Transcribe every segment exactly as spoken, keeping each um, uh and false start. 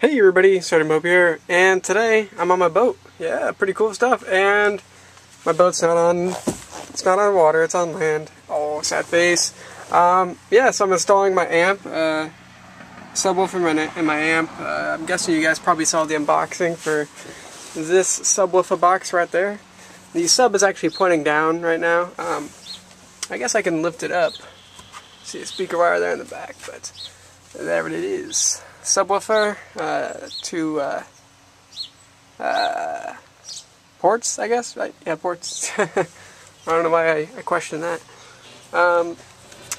Hey everybody, SergeantPope here, and today I'm on my boat. Yeah, pretty cool stuff. And my boat's not on, it's not on water, it's on land. Oh, sad face. Um, yeah, so I'm installing my amp, uh, subwoofer in my, in my amp. Uh, I'm guessing you guys probably saw the unboxing for this subwoofer box right there. The sub is actually pointing down right now. Um, I guess I can lift it up. See a speaker wire there in the back, but there it is. Subwoofer uh, to uh, uh, ports, I guess, right? Yeah, ports. I don't know why I, I question that. Um,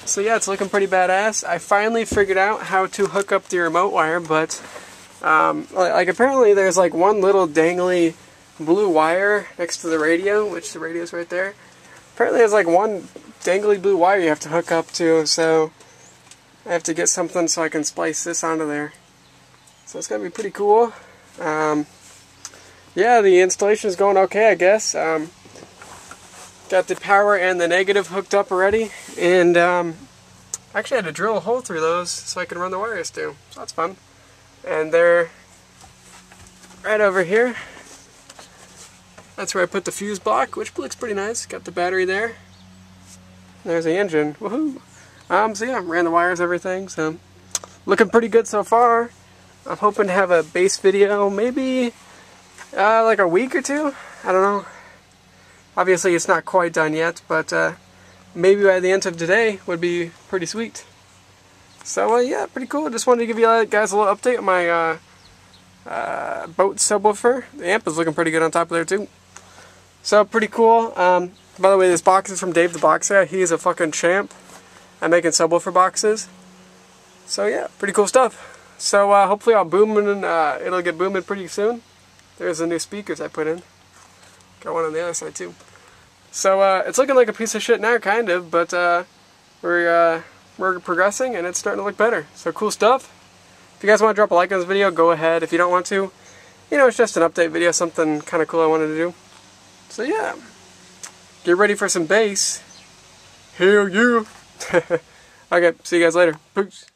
so yeah, it's looking pretty badass. I finally figured out how to hook up the remote wire, but um, like, like apparently there's like one little dangly blue wire next to the radio, which the radio's right there. Apparently there's like one dangly blue wire you have to hook up to, so I have to get something so I can splice this onto there. So it's going to be pretty cool. Um, yeah, the installation is going okay, I guess. Um, got the power and the negative hooked up already. And um, I actually had to drill a hole through those so I can run the wires through. So that's fun. And they're right over here. That's where I put the fuse block, which looks pretty nice. Got the battery there. There's the engine. Woohoo! Um, so yeah, ran the wires, everything, so looking pretty good so far. I'm hoping to have a base video, maybe uh, like a week or two, I don't know. Obviously it's not quite done yet, but uh, maybe by the end of today would be pretty sweet. So uh, yeah, pretty cool. Just wanted to give you guys a little update on my uh, uh, boat subwoofer. The amp is looking pretty good on top of there too. So pretty cool. Um, by the way, this box is from Dave the Box Guy. He is a fucking champ. I'm making subwoofer boxes. So yeah, pretty cool stuff. So uh, hopefully I'll boom and uh, it'll get booming pretty soon. There's the new speakers I put in. Got one on the other side too. So uh, it's looking like a piece of shit now, kind of, but uh, we're, uh, we're progressing and it's starting to look better. So cool stuff. If you guys want to drop a like on this video, go ahead. If you don't want to, you know, it's just an update video, something kind of cool I wanted to do. So yeah, get ready for some bass. Hell yeah. Okay, see you guys later. Peace.